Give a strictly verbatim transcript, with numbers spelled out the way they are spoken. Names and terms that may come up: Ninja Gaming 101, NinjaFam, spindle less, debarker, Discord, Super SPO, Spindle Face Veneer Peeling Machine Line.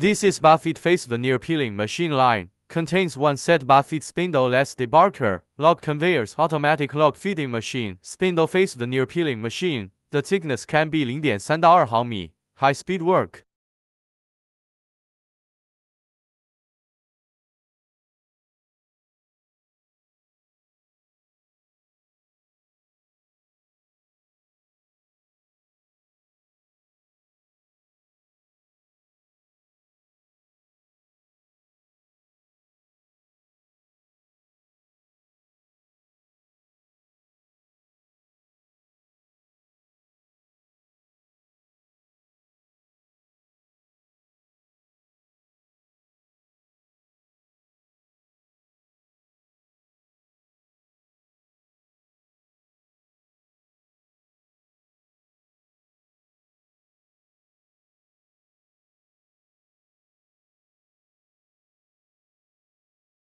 This is buffet face veneer peeling machine line. Contains one set buffet spindle-less debarker, log conveyors, automatic log feeding machine, spindle face veneer peeling machine. The thickness can be zero point three to two millimeters. High speed work.